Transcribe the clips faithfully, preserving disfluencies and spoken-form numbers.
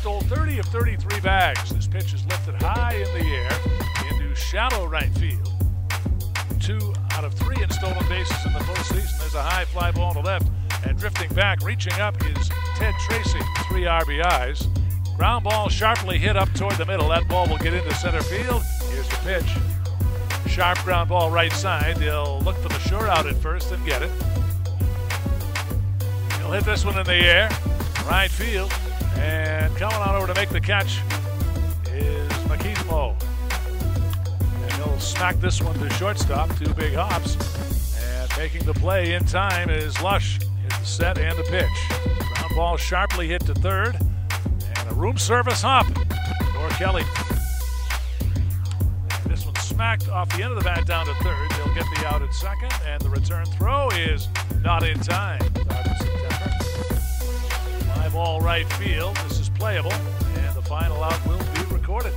stole thirty of thirty-three bags. This pitch is lifted high in the air into shallow right field. Two out of three in stolen bases in the postseason. There's a high fly ball to left, and drifting back, reaching up is Ted Tracy. Three R B Is. Ground ball sharply hit up toward the middle. That ball will get into center field. Here's the pitch. Sharp ground ball right side. They'll look for the sure out at first and get it. He'll hit this one in the air, right field, and coming on over to make the catch is McKeesmo. And he'll smack this one to shortstop, two big hops, and making the play in time is Lush. Here's the set and the pitch. Ground ball sharply hit to third, and a room service hop for Kelly. And this one smacked off the end of the bat down to third. They'll get the out at second, and the return throw is not in time. Ball right field. This is playable, and the final out will be recorded.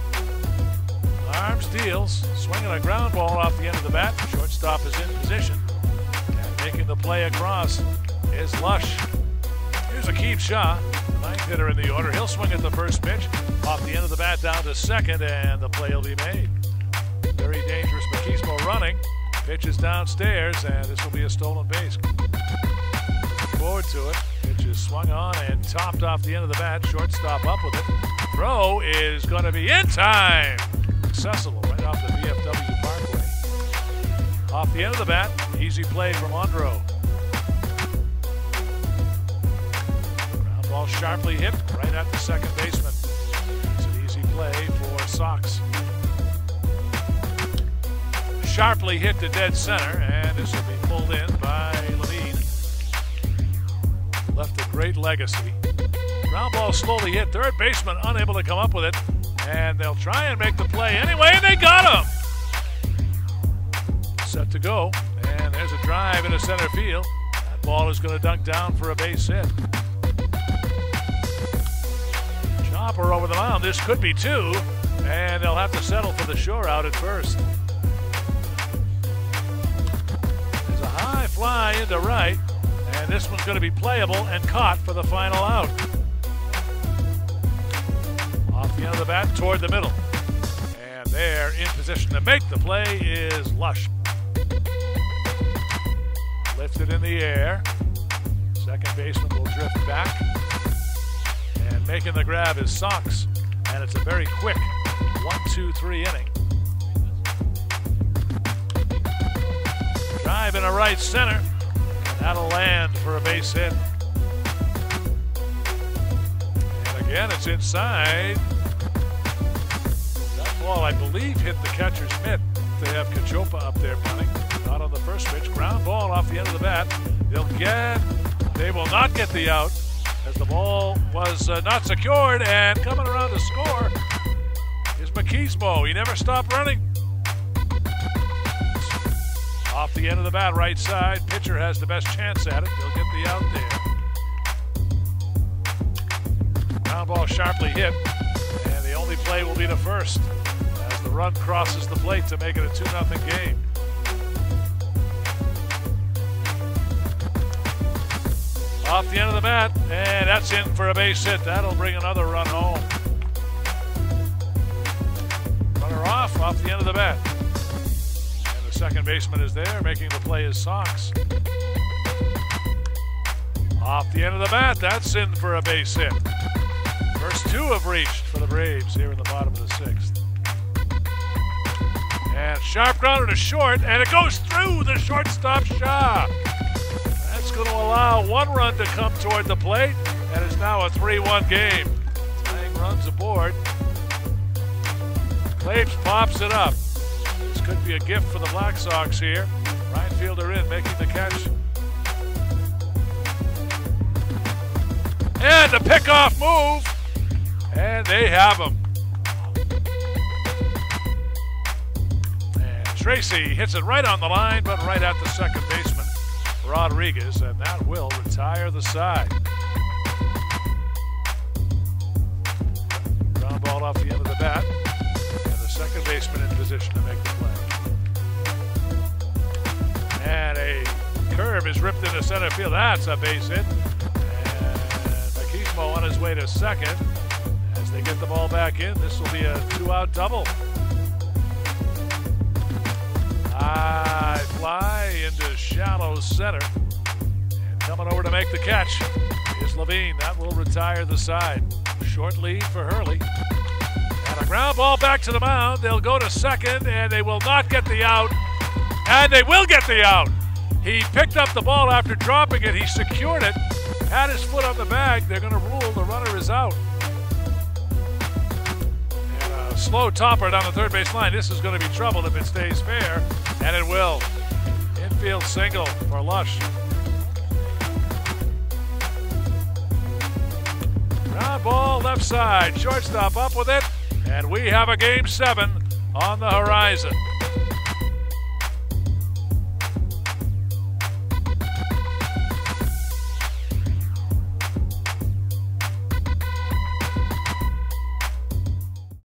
Arms deals, swinging a ground ball off the end of the bat. Shortstop is in position, and making the play across is Lush. Here's Akeem Shaw, the ninth hitter in the order. He'll swing at the first pitch, off the end of the bat down to second, and the play will be made. Very dangerous. McKeesmo running, pitches downstairs, and this will be a stolen base. Looking forward to it. Swung on and topped off the end of the bat. Shortstop up with it. Throw is going to be in time. Accessible right off the B F W Parkway. Off the end of the bat, easy play from Andro. Ground ball sharply hit right at the second baseman. It's an easy play for Sox. Sharply hit to dead center, and this will be pulled in by Levine. Left a great legacy. Ground ball slowly hit. Third baseman unable to come up with it. And they'll try and make the play anyway, and they got him! Set to go. And there's a drive into center field. That ball is going to dunk down for a base hit. Chopper over the mound. This could be two. And they'll have to settle for the sure out at first. There's a high fly into right. And this one's going to be playable and caught for the final out. Off the end of the bat toward the middle. And there in position to make the play is Lush. Lifted in the air. Second baseman will drift back. And making the grab is Sox. And it's a very quick one, two, three inning. Drive in a right center. That'll land for a base hit. And again, it's inside. That ball, I believe, hit the catcher's mitt. They have Cachopa up there punting. Not on the first pitch. Ground ball off the end of the bat. They'll get, they will not get the out as the ball was uh, not secured. And coming around to score is McKeesmo. He never stopped running. Off the end of the bat, right side. Pitcher has the best chance at it. He'll get the out there. Ground ball sharply hit, and the only play will be the first as the run crosses the plate to make it a two nothing game. Off the end of the bat, and that's in for a base hit. That'll bring another run home. Runner off, off the end of the bat. Second baseman is there, making the play is Sox. Off the end of the bat, that's in for a base hit. First two have reached for the Braves here in the bottom of the sixth. And sharp grounder to short, and it goes through the shortstop Shaw. That's going to allow one run to come toward the plate, and it's now a three one game. Tying runs aboard. Claves pops it up. Could be a gift for the Black Sox here. Ryan Fielder in, making the catch. And the pickoff move. And they have him. And Tracy hits it right on the line, but right at the second baseman, Rodriguez, and that will retire the side. Ground ball off the end of the bat. Second baseman in position to make the play. And a curve is ripped into center field. That's a base hit. And McKeefo on his way to second. And as they get the ball back in. This will be a two-out double. High fly into shallow center. And coming over to make the catch is Levine. That will retire the side. Short lead for Hurley. And a ground ball back to the mound. They'll go to second, and they will not get the out. And they will get the out. He picked up the ball after dropping it. He secured it. Had his foot on the bag. They're going to rule the runner is out. And a slow topper down the third base line. This is going to be trouble if it stays fair, and it will. Infield single for Lush. Ground ball left side. Shortstop up with it, and we have a game seven on the horizon.